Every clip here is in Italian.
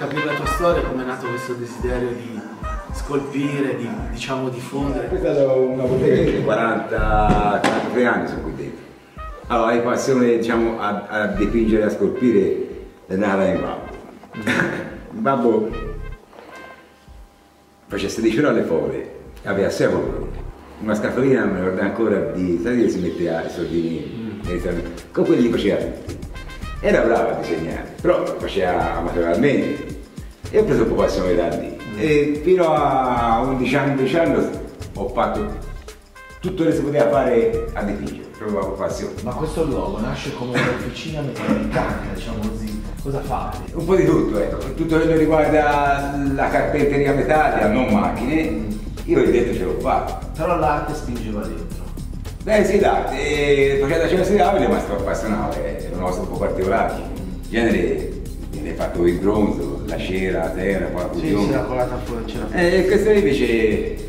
capire la tua storia, come è nato questo desiderio di scolpire, di diciamo diffondere. Questa è una bottega di 43 anni sono qui dentro. Allora hai passione diciamo a dipingere, a scolpire è nata in babbo. Il babbo faceva 16 ore alle povere, aveva 6 colori. Una scatolina, mi ricordo ancora, di salire si metteva i soldini, con quelli li faceva tutti. Era brava a disegnare, però faceva amatorialmente. E ho preso un po' passione da lì. E fino a 11 anni, 12 anni ho fatto tutto quello che si poteva fare a dipingere, provavo passione. Ma questo luogo nasce come un'officina meccanica, diciamo così. Cosa fate? Un po' di tutto, ecco. Tutto quello che riguarda la carpenteria metallica, non macchine. Io lì dentro ce l'ho fatto. Però l'arte spingeva dentro. Beh sì, l'arte, facendo la cena ma stavo appassionato, è una cosa un po' particolare. In genere viene fatto il bronzo, la cera, la terra, qualcosa. Sì, c'era colata fuori, c'era fuori. E questo invece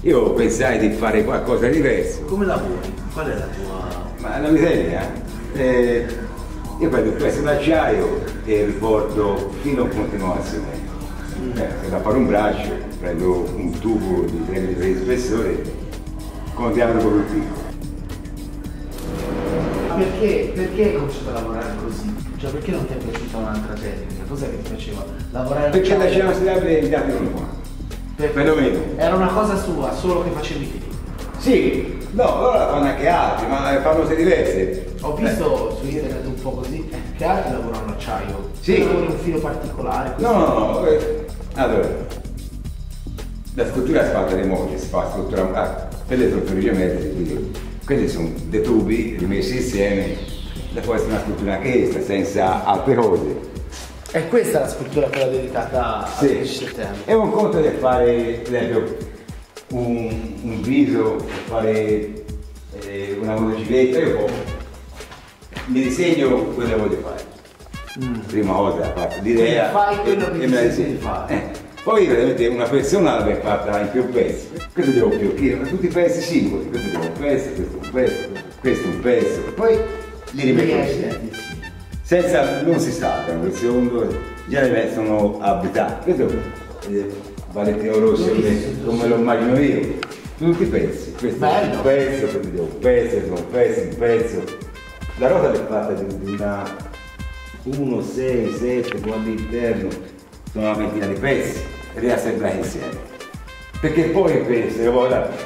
io pensai di fare qualcosa di diverso. Come lavori? Qual è la tua. Ma la miseria. Io prendo questo d'acciaio e riporto fino a continuazione. Da fare un braccio, prendo un tubo di 3 mm di spessore con diametro produttivo. Ma perché hai cominciato a lavorare così? Cioè perché non ti è piaciuta un'altra tecnica? Cos'è che ti piaceva? Lavorare perché la cena si apre e gli altri non qua. Perlomeno. Era una cosa sua, solo che facevi te. Sì, no, loro la fanno anche altri, ma fanno cose diverse. Ho visto su internet un po' così che altri lavorano acciaio. Sì. Lavorano un filo particolare. Così. No. Allora, la scultura si fa delle moglie, si fa scultura per le strutture geometriche, quindi questi sono dei tubi rimessi insieme, da può essere una scultura anche questa, senza altre cose. E questa è la scultura quella dedicata al 10 settembre. È un conto del fare, per esempio, un viso, fare una motocicletta, io mi disegno quello che voglio fare. Prima cosa la parte di idea e me la disegno di fare. Poi veramente una persona l'aveva fatta in più pezzi. Questo devo piochire, ma tutti i pezzi singoli, questo è un pezzo, questo è un pezzo, questo è un pezzo, e poi li rimetto insieme. Senza non si saltano, il secondo già ne sono abitati. Questo è Valentino Rossi, come lo immagino io. Tutti i pezzi, questo è un pezzo, questo è un pezzo, questo è un pezzo, un pezzo. La rosa l'è fatta di una. 1, 6, 7, poi all'interno sono una ventina di pezzi e li assemblare insieme. Perché poi penso,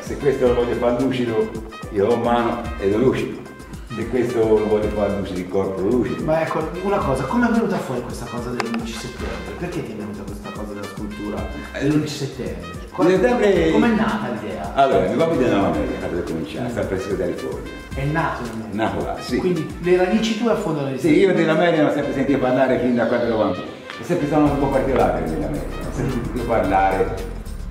se questo lo voglio fare lucido, io ho mano e lo lucido. Se questo lo voglio fare lucido, il corpo lo lucido. Ma ecco, una cosa, come è venuta fuori questa cosa dell'11 settembre? Perché ti è venuta questa cosa della scultura l'11 settembre? Come è nata l'idea? Allora, mio papà è nato in America per cominciare, San Francisco della California. È nato in America? Nato là, sì. Quindi le radici tue affondano le stesse? Sì, io dell'America non ho sempre sentito parlare fin da quando ero bambino. È sempre stato un po' particolare dell'America, ho sentito parlare,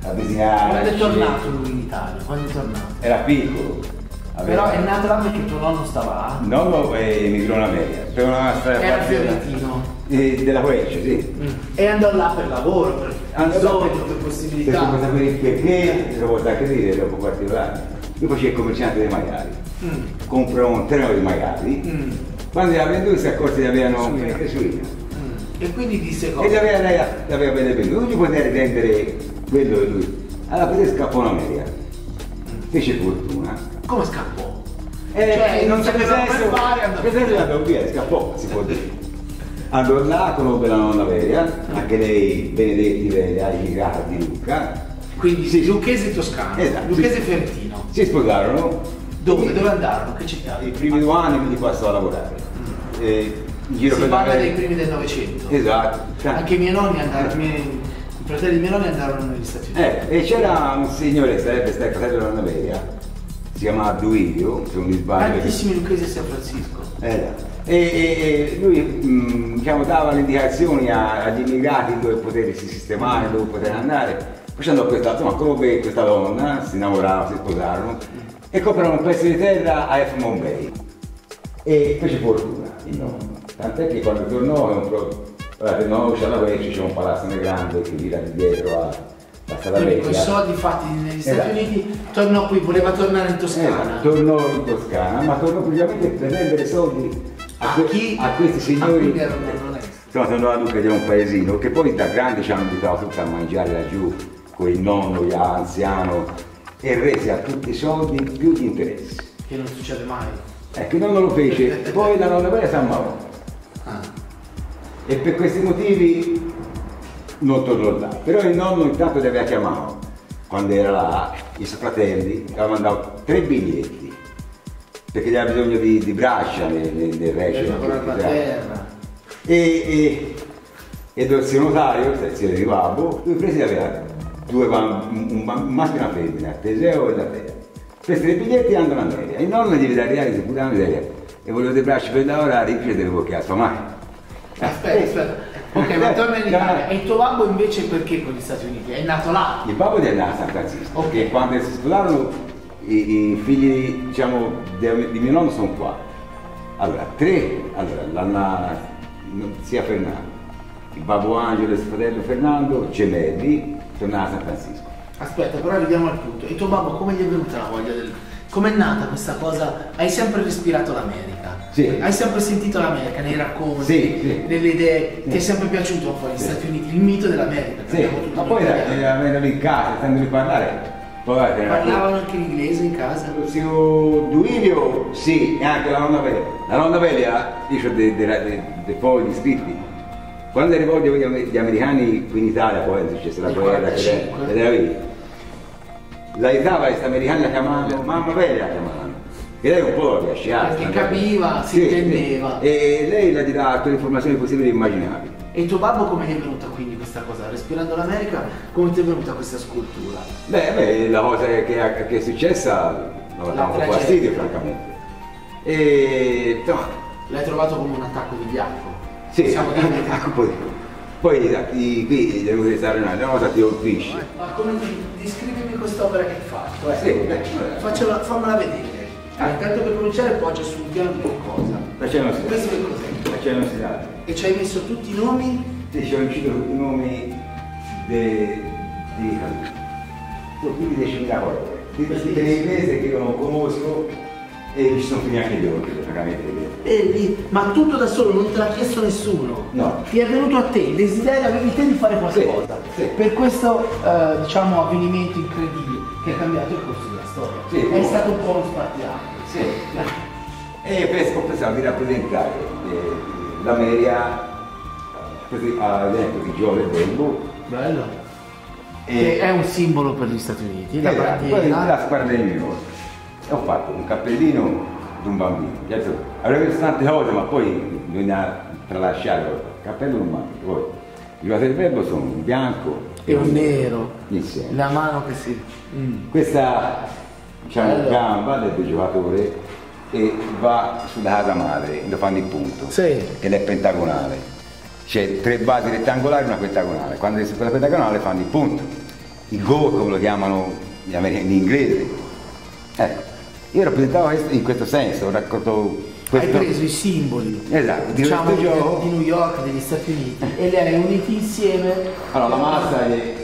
avvicinare. Quando è tornato lui in Italia? Quando è tornato? Era piccolo. Però è nato là perché tuo nonno stava là? Nonno emigrò in America. Per una strada era fiorentino. Della Quercia, sì. E andò là per lavoro, per andò tutte le possibilità. Per sapere il perché, lo posso anche dire, dopo qualche anno. Io facevo il commerciante dei maiali. Comprò un terreno di maiali. Quando li ha venduti si accorse che avevano una cresuina. E quindi disse cosa? E li aveva bene venduto. Non gli poteva rendere quello che lui. Allora perché scappò in America. Fece fortuna. Come scappò? Cioè, non sapeva cosa fare, andò via, scappò, si può dire. Andò là, conobbe la nonna Velia, anche lei Benedetti Velia, immigrata di Lucca. Quindi sì, lucchese e toscano, esatto, lucchese e fiorentino. Si sposarono. Dove andarono? Che città? I primi 2 anni quindi passò a lavorare. Si parla dei primi del Novecento. Esatto. Anche i miei nonni andarono, i fratelli di miei nonni andarono negli Stati Uniti. E c'era un signore, sarebbe stato il fratello della nonna Velia, si chiamava Duilio, se non mi sbaglio. Tantissimi lucchesi a San Francisco. Esatto. E lui diciamo, dava le indicazioni agli immigrati dove potersi sistemare, dove poter andare. Poi andò quest'altro, ma conobbe questa donna, si innamorava, si sposarono e comprarono un pezzo di terra a Half Moon Bay. E fece fortuna il nonno. Tant'è che quando tornò, guardate, no, c'è la Vecchia, c'è un palazzo grande che gira dietro a Strada Vecchia. Con i soldi fatti negli Stati Uniti, tornò qui, voleva tornare in Toscana. Tornò in Toscana, ma tornò praticamente per vendere soldi. A questi signori Sono tornato dunque da un paesino che poi da grandi ci hanno invitato tutti a mangiare laggiù, con il nonno già anziano, e rese a tutti i soldi più gli interessi. Che non succede mai. Che il nonno lo fece, poi la nonna vera San Mauro. Ah. E per questi motivi non tornò là. Però il nonno intanto li aveva chiamato, quando era là, i suoi fratelli, aveva mandato 3 biglietti, perché gli aveva bisogno di braccia nel recente. E dal suo notario, il zio di babbo, lui presi aveva 2 bambini, un maschio e una femmina, Teseo e la Tea. Questi 3 biglietti andano a media, il nonno deve tagliare sicuramente e volevo dei bracci per lavorare, io devo che a sua madre. Aspetta. Ok, ma torna in Italia. E il tuo babbo invece perché con gli Stati Uniti? È nato là? Il babbo è nato a San Francisco. Ok, quando si sposarono i figli, diciamo, di mio nonno sono 4. Allora, 3, allora, l'hanno. Sia Fernando, il babbo Angelo e il fratello Fernando, gemelli, tornava a San Francisco. Aspetta, però arriviamo al punto. E tuo babbo come gli è venuta la voglia del... Com'è nata questa cosa? Hai sempre respirato l'America? Sì. Hai sempre sentito l'America nei racconti, sì, sì, nelle idee? Sì. Ti è sempre piaciuto un po' gli Stati Uniti, il mito dell'America? Sì, ma poi era in casa, sentendomi parlare. Parlavano anche l'inglese in casa? Lo zio Duilio, sì, e anche la nonna Velia. La nonna Velia, dice dei poveri iscritti. Quando arrivò gli americani qui in Italia, poi successe la guerra, l'aiutava questa americana chiamando, mamma Velia chiamando. E lei un po' piaceva. Perché capiva, si intendeva. E lei la dava tutte le informazioni possibili e immaginabili. E il tuo babbo come è venuta quindi questa cosa? Respirando l'America, come ti è venuta questa scultura? Beh, la cosa che è successa la dava un po' fastidio, francamente. E... L'hai trovato come un attacco di bianco? Sì, un attacco un po' di... Poi qui devo restare una cosa ti colpisce. Ma come descrivimi quest'opera che hai fatto? Fammela vedere. Intanto per cominciare poggia sul piano di qualcosa. Questo che cos'è? E ci hai messo tutti i nomi? Sì, ci ho inciso tutti i nomi dei caduti. Sono più di 10.000 colori. Di questi in inglese che io non conosco e ci sono finiti anche gli occhi, francamente. Ma tutto da solo, non te l'ha chiesto nessuno? No. Ti è venuto a te, il desiderio avevi te di fare qualcosa. Sì, sì. Per questo diciamo avvenimento incredibile che ha cambiato il corso della storia. Sì, è stato un po' uno spartiacque. Sì. E per compensare di rappresentare l'America, ad esempio il giovane bimbo. Bello. E è un simbolo per gli Stati Uniti. La squadra del New York. E ho fatto un cappellino di un bambino. Avrei visto tante cose, ma poi bisogna tralasciare il cappello di un bambino. Poi i giovani del bimbo sono un bianco e un nero. Insieme. La mano che si... Questa, diciamo, gamba del giocatore. E va sulla casa madre, lo fanno il punto, sì, ed è pentagonale, c'è 3 basi rettangolari e una pentagonale, quando si fa la pentagonale fanno il punto, il go come lo chiamano in inglese, ecco, io rappresentavo in questo senso, ho raccolto questo... Hai preso i simboli, esatto, diciamo di New York, degli Stati Uniti, e li hai uniti insieme. Allora la massa è...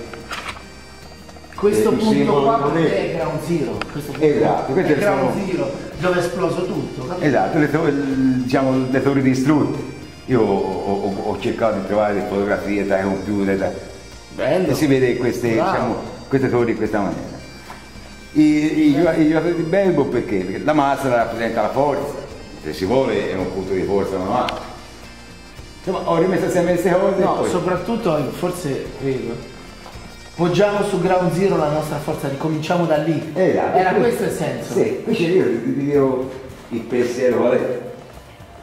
Questo punto qua per te è Ground Zero, questo punto esatto, è Ground Zero, dove è esploso tutto. Capito? Esatto, le torri distrutte. Io ho cercato di trovare le fotografie dai computer, bello. E si vede queste, diciamo, queste torri in questa maniera. I giocatori di baseball perché la massa rappresenta la forza, se si vuole è un punto di forza, una massa. Insomma, ho rimesso assieme queste cose. No, soprattutto forse credo. Poggiamo su Ground Zero la nostra forza, ricominciamo da lì. Era questo il senso. Sì, qui c'è io il pensiero, qual è?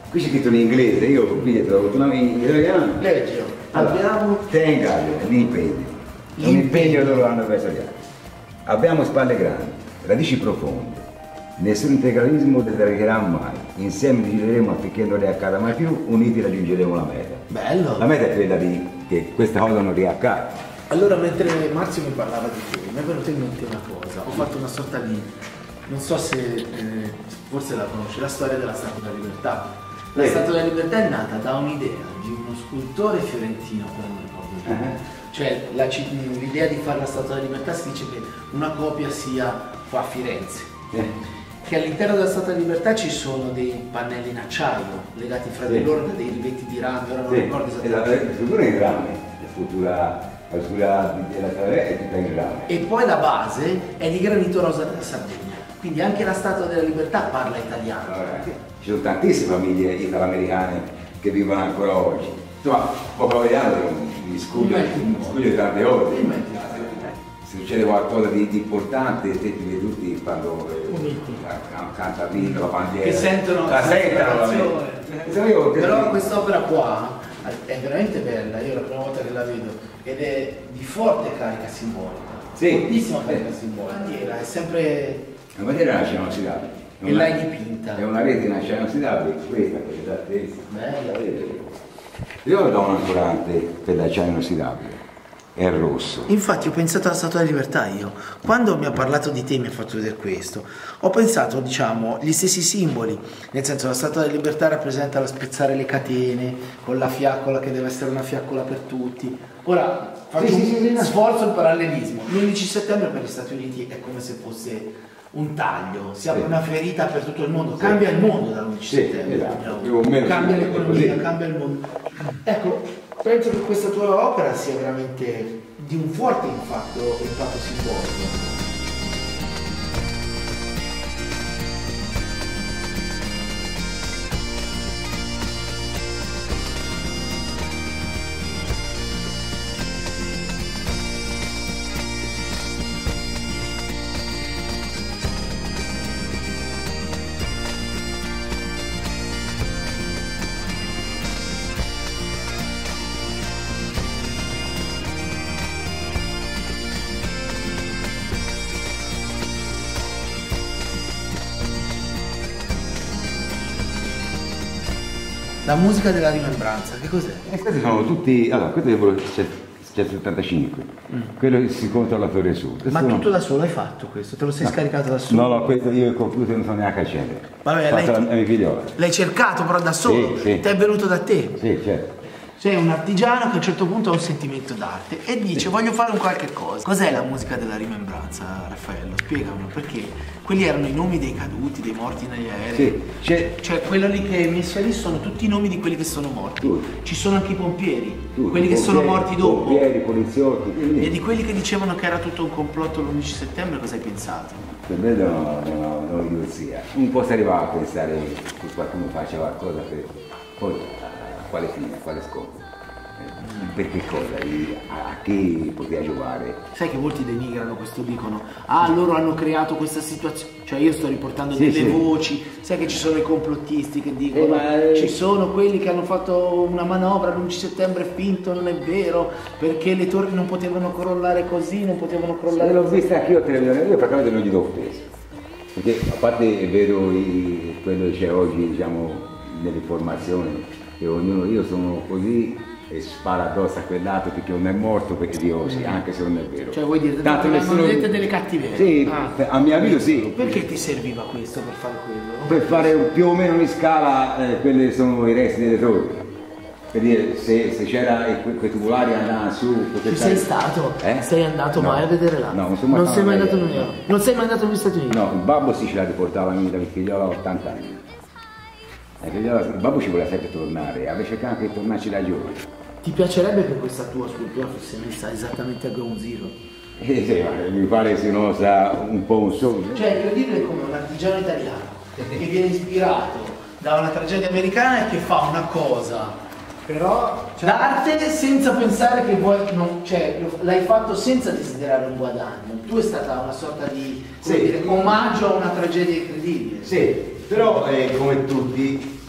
Qui c'è scritto in inglese, io qui dietro una mia italiana. Leggio. Abbiamo. Tenga l'impegno. L'impegno loro hanno verso gli altri. Abbiamo spalle grandi, radici profonde. Nessun integralismo deterrerà mai. Insieme gireremo affinché non riaccada mai più, uniti raggiungeremo la meta. Bello! La meta è quella di che questa cosa non riaccada. Allora mentre Marzio mi parlava di te, mi è venuta in mente una cosa, ho fatto una sorta di, non so se forse la conosci, la storia della Statua della Libertà. La Statua della Libertà è nata da un'idea di uno scultore fiorentino, però non ricordo lui. Cioè l'idea di fare la Statua della Libertà si dice che una copia sia qua a Firenze. che all'interno della Statua della Libertà ci sono dei pannelli in acciaio legati fra di loro da dei riveti di rame, ora non ricordo esattamente. La struttura in rame, la struttura della Statua è tutta in rame. E poi la base è di granito rosa della Sardegna, quindi anche la Statua della Libertà parla italiano. Allora, ci sono tantissime famiglie italoamericane che vivono ancora oggi. Insomma, un po' proveniano di scuglio di tante ore. Se succede qualcosa di importante, te li vedi tutti quando canta la pinta, la bandiera, che sentono la sentono. Però quest'opera qua è veramente bella, io è la prima volta che la vedo, ed è di forte carica simbolica, fortissima carica simbolica. La bandiera è sempre... La bandiera è una scena ossidabile. E l'hai dipinta. È una rete in acciaio ossidabile, questa che è da te. Io ho da un ancorante per l'acciaio inossidabile. È rosso. Infatti ho pensato alla Statua della Libertà io. Quando mi ha parlato di te e mi ha fatto vedere questo, ho pensato, diciamo, gli stessi simboli, nel senso la Statua della Libertà rappresenta lo spezzare le catene, con la fiaccola che deve essere una fiaccola per tutti. Ora, faccio un sforzo al parallelismo. L'11 settembre per gli Stati Uniti è come se fosse un taglio, si apre una ferita per tutto il mondo, cambia il mondo dall'11 settembre, esatto. Cambia l'economia, cambia il mondo. Ecco. Penso che questa tua opera sia veramente di un forte impatto simbolico. La musica della rimembranza, che cos'è? Questi sono tutti, allora, questo è quello del 75, quello che si conta alla Torre Sud. Ma tutto da solo hai fatto questo? Te lo sei scaricato da solo? No, no, questo io il computer non so neanche accendere. Vabbè, l'hai cercato però da solo, ti è venuto da te. Sì, certo. C'è un artigiano che a un certo punto ha un sentimento d'arte e dice voglio fare un qualche cosa. Cos'è la musica della rimembranza, Raffaello? Spiegamelo, perché quelli erano i nomi dei caduti, dei morti negli aerei. Sì, cioè quello lì che hai messo lì sono tutti i nomi di quelli che sono morti. Ci sono anche i pompieri, quelli che sono morti dopo. Pompieri, poliziotti. E di quelli che dicevano che era tutto un complotto l'11 settembre, cosa hai pensato? Per me è una idiozia. Non posso arrivare a pensare che qualcuno faccia qualcosa per... Poi, quale fine, quale scopo, per che cosa, a chi poteva giovare. Sai che molti denigrano questo, dicono loro hanno creato questa situazione, cioè io sto riportando delle voci, sai che ci sono i complottisti che dicono ci sono quelli che hanno fatto una manovra l'11 settembre finto, non è vero, perché le torri non potevano crollare così, non potevano crollare così. L'ho vista anche io a televisione, io praticamente non gli do offeso, perché a parte vedo quello che c'è oggi, diciamo, nell'informazione, che ognuno, io sono così e spara addosso a quell'altro perché non è morto, perché Dio anche se non è vero. Cioè vuoi dire, tanto nessuno... delle cattiverie? Sì, a mio avviso sì. Perché ti serviva questo per fare quello? Per fare più o meno in scala quelli che sono i resti delle torri. Per dire, se c'era quei tubolari andavano su... Ci sei stato? Sei andato mai a vedere là? No, non sei mai andato a New York? Non sei mai andato negli Stati Uniti? No, il babbo sì ce la riportava a Milano perché io avevo 80 anni. Il babbo ci voleva sempre tornare, aveva cercato anche di tornarci da giovane. Ti piacerebbe che questa tua scultura fosse messa esattamente a Ground Zero? Sì, mi pare sia un po' un sogno. Cioè, è incredibile come un artigiano italiano che viene ispirato da una tragedia americana e che fa una cosa però d'arte senza pensare che vuoi, cioè l'hai fatto senza desiderare un guadagno. Tu è stata una sorta di omaggio a una tragedia incredibile. Sì. Però come tutti,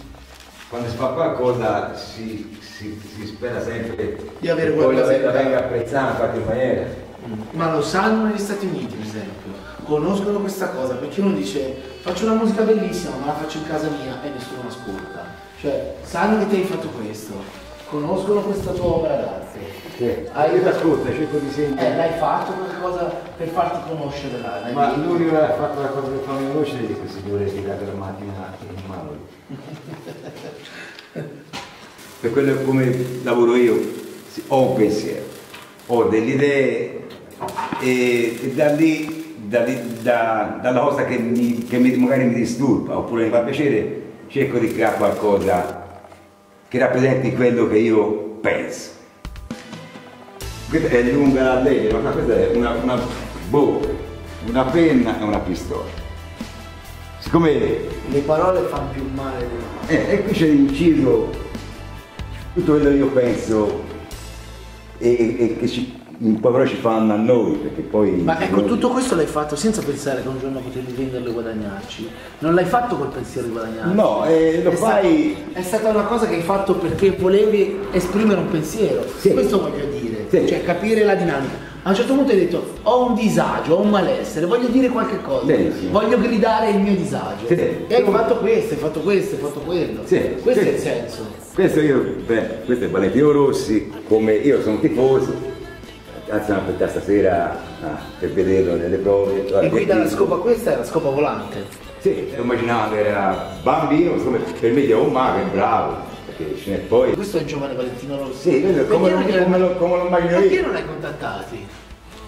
quando si fa qualcosa si spera sempre di avere qualcosa che venga apprezzata in qualche maniera. Ma lo sanno negli Stati Uniti, per esempio, conoscono questa cosa, perché uno dice faccio una musica bellissima ma la faccio in casa mia e nessuno ascolta. Cioè sanno che te hai fatto questo, conoscono questa tua opera d'arte. Io ti ascolto, cerco di sentire. L'hai fatto qualcosa per farti conoscere l'arte. Ma l'unico che ha fatto la cosa per farmi conoscere è questo signore che ha dato la macchina in mano. Per quello è come lavoro io, ho un pensiero, ho delle idee e da lì dalla cosa che magari mi disturba oppure mi fa piacere, cerco di creare qualcosa che rappresenti quello che io penso. Questa è lunga la legge, ma questa è una penna e una pistola. Siccome le parole fanno più male di una mano. E qui c'è inciso tutto quello che io penso e che un po' però ci fanno a noi, perché poi... Ma ecco, tutto questo l'hai fatto senza pensare che un giorno potevi venderlo e guadagnarci? Non l'hai fatto col pensiero di guadagnarci? No, lo fai... È stata una cosa che hai fatto perché volevi esprimere un pensiero, sì. Questo voglio dire, sì. Cioè capire la dinamica. A un certo punto hai detto, ho un disagio, ho un malessere, voglio dire qualche cosa, sì, sì. Voglio gridare il mio disagio. Sì. E hai fatto questo, hai fatto questo, hai fatto quello. Sì. Questo sì. È il senso. Questo io, beh, questo è Valentino Rossi, come io sono tifoso. Anzi, non aspettare stasera per vederlo nelle prove. Guarda, e qui dalla scopa, questa è la scopa volante? Sì, immaginavo che era bambino, insomma, per me dicevo, oh, ma che bravo, perché ce n'è poi. Questo è il giovane Valentino Rossi? Sì, questo, come lo immagino io. Perché non l'hai contattati?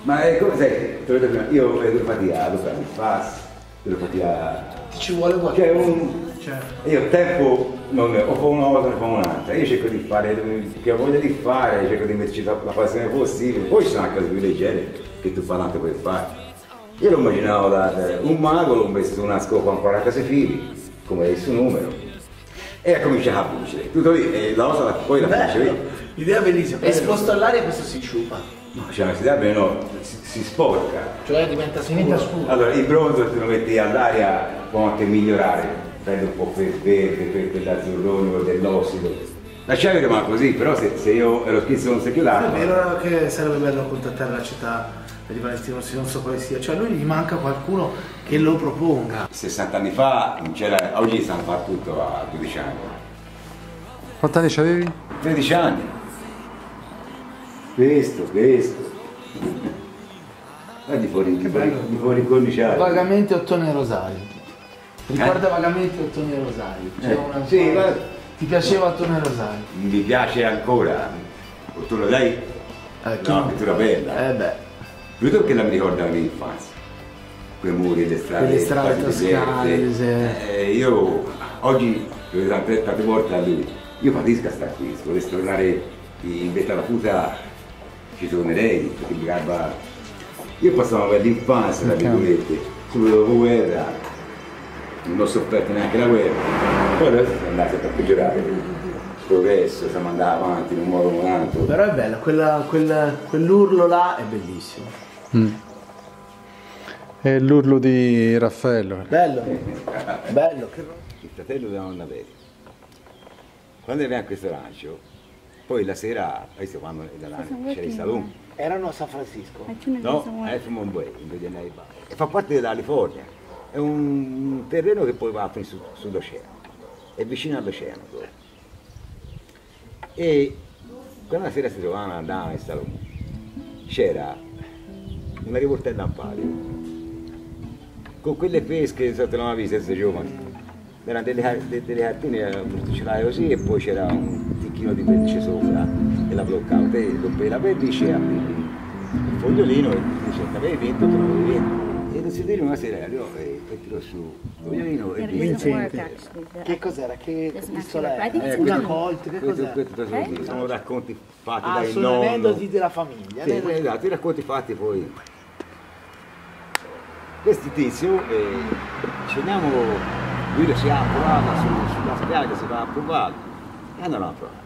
Ma come sai, te lo dico prima, io vedo fatica, lo fai, mi passi, vedo fatica. Ti ci vuole qualcosa? Cioè, io tempo non ne ho, fa una cosa, ne fa un'altra, io cerco di fare che ho voglia di fare, cerco di metterci la passione possibile, poi ci sono anche cose più leggere che tu fai tanto per fare. Io lo immaginavo un mago, l'ho messo su una scopa con 46 fili, come il suo numero, e ha cominciato a vincere, tutto lì, e la cosa poi la finisce lì. L'idea bellissima, esposto all'aria questo si ciupa. No, cioè non si dà bene, no, si sporca. Cioè diventa scuro. Allora il bronzo te lo metti all'aria, può anche migliorare. Prendo un po' per verde, per l'azzurrone o dell'ossido. La chiave rimane così, però se io ero schizzo non si chiudava. È vero che sarebbe bello contattare la città di Valentino Rossi, non so quale sia, cioè a lui gli manca qualcuno che lo proponga. 60 anni fa, oggi stanno fa tutto a 12 anni. Quanti anni c'avevi? 13 anni. Questo. Guardi fuori corniciare. Vagamente Ottone Rosai. Ricorda vagamente Ottone Rosai, cioè sì, ma... Ti piaceva Ottone Rosai? Mi piace ancora, Ottone Rosai è una pittura bella. Piuttosto che la mi ricorda la mia infanzia, quei muri, le strade toscane, deserte. Io oggi, tante volte a lui, io fatisco a stare qui, se volessi tornare in vetta alla puta ci tornerei, perché mi garba... Io passavo l'infanzia, tra virgolette, sulla guerra. Non ho sofferto neanche la guerra, poi adesso siamo andati a peggiorare il progresso, stiamo andando avanti in un modo o in un altro. Però è bello, quell'urlo là è bellissimo. È l'urlo di Raffaello. Bello, bello. Il fratello della nonna Veri. Quando arriviamo a questo rancio, poi la sera, questo quando c'era il salone. Erano a San Francisco? No, a Half Moon Bay, in Virginia Bay. E fa parte della California. È un terreno che poi va sull'oceano, è vicino all'oceano. E quella sera si trovavano andando in salone, c'era una rivoltella a palio, con quelle pesche sotto la vista di giovani, erano delle cartine ce così e poi c'era un ticchino di pellice sopra e la bloccava, e dopo la pellice aprivi il fogliolino e diceva avevi vinto, te l'avevi vinto. E non si dire una sera, io tiro su Violino e Vincente. Che cos'era? Che pistola era? Una colta, che cos'era? Sono racconti fatti dai nonni. Sono aneddoti della famiglia. Sì, esatto, i racconti fatti poi. Questi tizio, scendiamo, lui si è approvato sulla spiaggia, si va approvato. E andano a provare.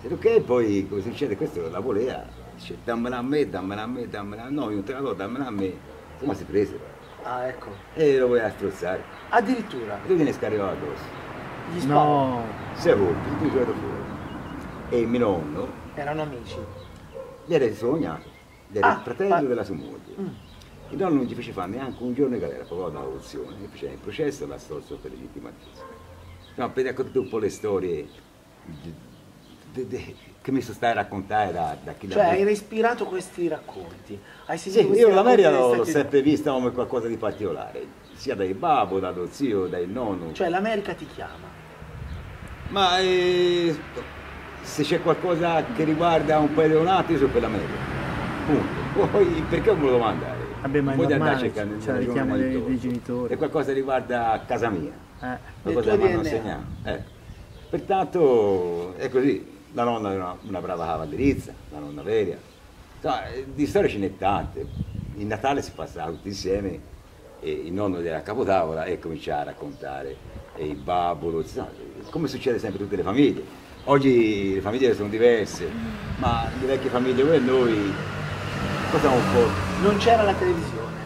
E ok, poi come succede? Questo la volea. Dice, dammela a me, no, io non te la do, dammela a me. Insomma si prese. Ah, ecco. E lo voleva strozzare. Addirittura? E lui viene scaricato addosso. Gli spara. No. Si è colpito, lui è fuori. E il mio nonno... Erano amici. Gli era il suo cognato, gli era il fratello della sua moglie. Il nonno non gli fece fare neanche un giorno di galera, provava una corruzione, gli faceva il processo e la strozzo per legittimatezza. No, per raccontare un po' le storie... che mi stai a raccontare da chi l'ha. Cioè hai respirato questi racconti. Hai sentito sì, io la Maria l'ho sempre vista come qualcosa di particolare, sia dai babbo, dallo zio, dai nonno. Cioè l'America ti chiama. Ma se c'è qualcosa che riguarda un paese o un altro, io sono per l'America. Punto. Poi perché me lo devo mandare? Vabbè, ma puoi andare a cercare nel richiamo dei genitori. E qualcosa riguarda casa mia, qualcosa mi hanno insegnato. Pertanto è così. La nonna era una brava cavallerizza, la nonna Veria. Insomma, di storie ce n'è tante. Il Natale si passava tutti insieme e il nonno era a capotavola e cominciava a raccontare e il babbo, come succede sempre in tutte le famiglie. Oggi le famiglie sono diverse, ma le vecchie famiglie come noi facciamo un po'. Non c'era la televisione.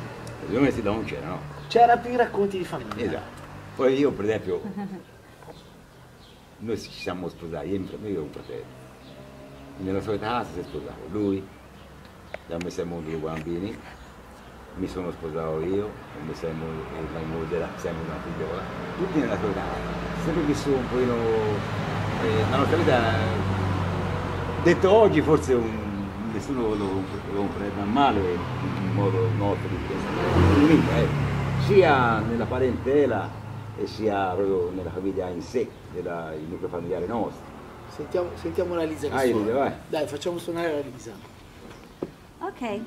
La televisione non c'era, no? C'era più racconti di famiglia. Esatto. Poi io per esempio. Noi ci siamo sposati, io ho un fratello. Nella solita casa si è sposato lui, abbiamo messo al mondo due bambini, mi sono sposato io, ho messo al mondo la moglie, sempre una figliola, tutti nella solita casa, sempre vissuto un pochino, la nostra vita, detto oggi forse nessuno lo comprende male, in modo nostro di pensare, sia nella parentela, e sia proprio nella famiglia in sé, il nucleo familiare nostro. Sentiamo la Lisa che suona. Vai. Dai, facciamo suonare la Lisa. Ok.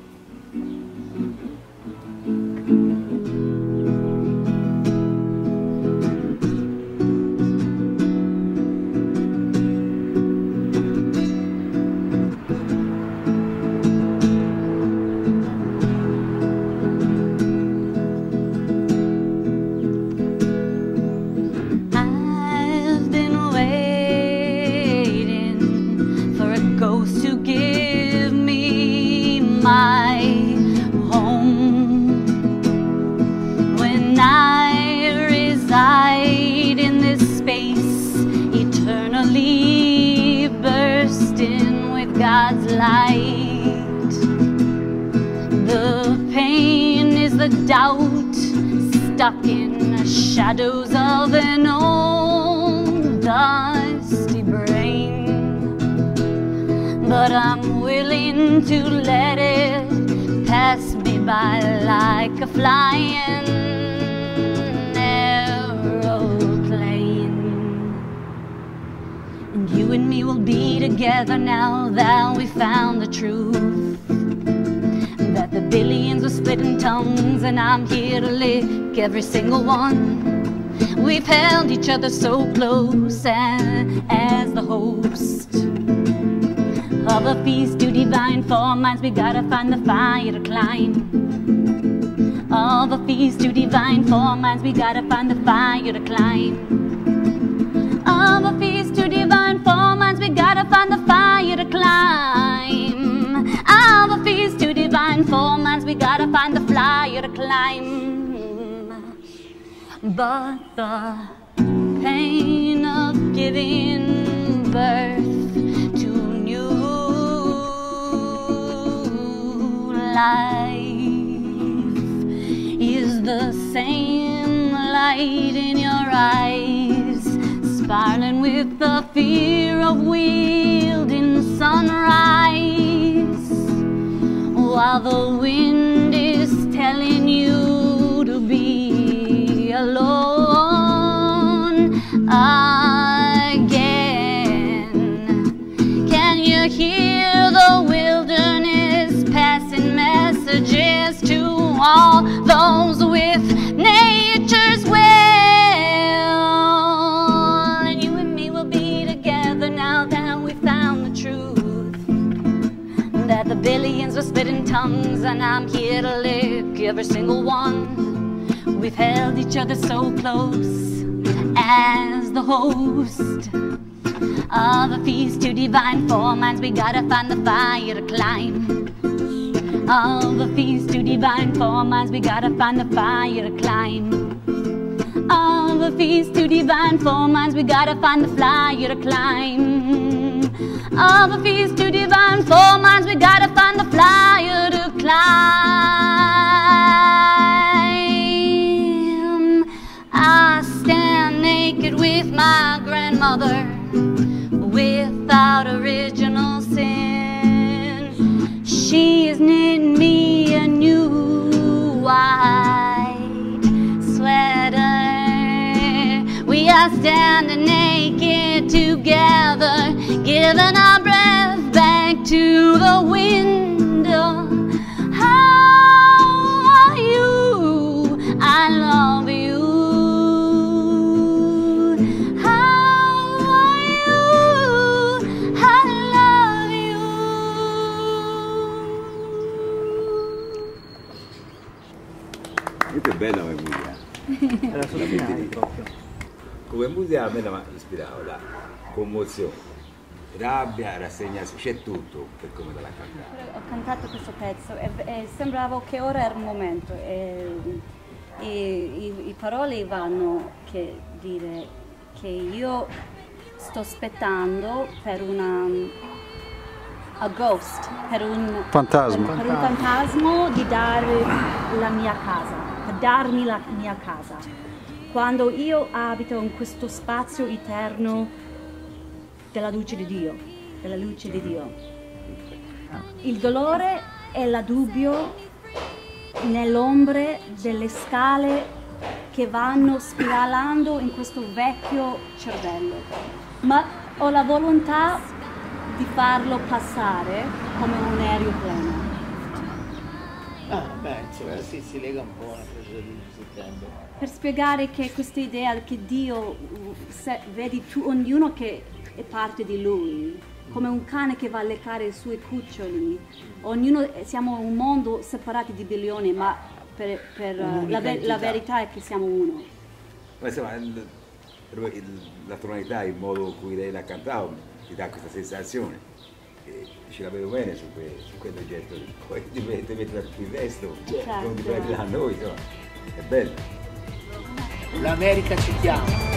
Every single one, we've held each other so close, and as the host of a feast to divine for minds, we gotta find the fire to climb. Of a feast to divine for minds, we gotta find the fire to climb. Of a feast to divine for minds, we gotta find the fire to climb. Of a feast to divine for minds, we gotta find the fire to climb. But the pain of giving birth to new life is the same light in your eyes, sparkling with the fear of wielding sunrise, while the wind is telling you to be alone again. Can you hear the wilderness passing messages to all those with nature's will? And you and me will be together now that we found the truth, that the billions were spitting tongues, and I'm here to lick every single one. We've held each other so close as the host of a feast to divine for minds. We gotta find the fire to climb. Of a feast to divine for minds. We gotta find the fire to climb. Of a feast to divine for minds. We gotta find the fire to climb. Of a feast to divine for minds. We gotta find the fire to climb. I stand naked with my grandmother, without original sin. She has knit me a new white sweater. We are standing naked together, giving our breath back to the wind. Oh, Molto bella come musica. Era sottile proprio. Come musica a me mi ispirava la commozione, rabbia, rassegnazione, c'è tutto per come te l'ha cantata. Ho cantato questo pezzo e sembrava che ora era il momento. I parole vanno che dire che io sto aspettando per una... a ghost, per un fantasma di dare la mia casa, per darmi la mia casa. Quando io abito in questo spazio eterno della luce di Dio, Il dolore è la dubbio nell'ombre delle scale che vanno spiralando in questo vecchio cervello. Ma ho la volontà di farlo passare come un aeroplano. Ah, beh, insomma, si lega un po' alla presa di settembre. Per spiegare che questa idea che Dio vedi tu, ognuno che è parte di Lui, come un cane che va a leccare i suoi cuccioli, ognuno siamo un mondo separato di bilioni, ma la verità è che siamo uno. Ma insomma, la tonalità, il modo in cui lei la cantava, ti dà questa sensazione, ce la vedo bene su quell'oggetto, poi dipende il resto, non dipende da noi, insomma, è bello. L'America ci chiama.